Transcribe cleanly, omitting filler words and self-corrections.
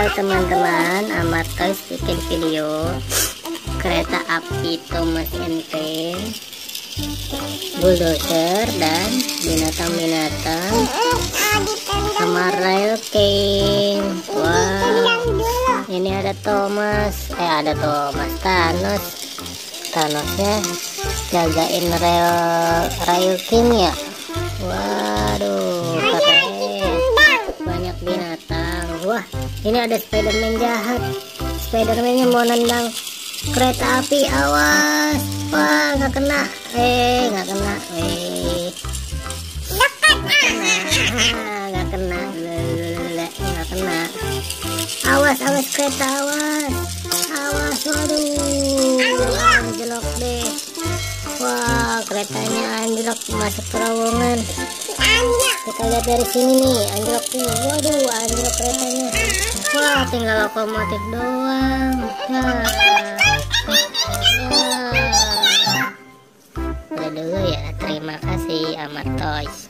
Halo teman-teman, Ammar Toys bikin video kereta api Thomas NP, bulldozer dan binatang-binatang sama Rail King. Wow, ini ada Thomas, Thanos. Thanosnya jagain Rail King ya. Waduh, banyak binatang. Wah, ini ada Spider-Man jahat. Spider-Man-nya mau nendang kereta api, awas. Wah, nggak kena. Nggak kena. Awas kereta, awas. Waduh, anjlok deh. Wah, keretanya anjlok masuk terowongan. Kita lihat dari sini nih, anjlok tuh. Waduh, anjlok keretanya. Wah, tinggal lokomotif doang. Nah, udah dulu ya. Terima kasih Ammar Toys.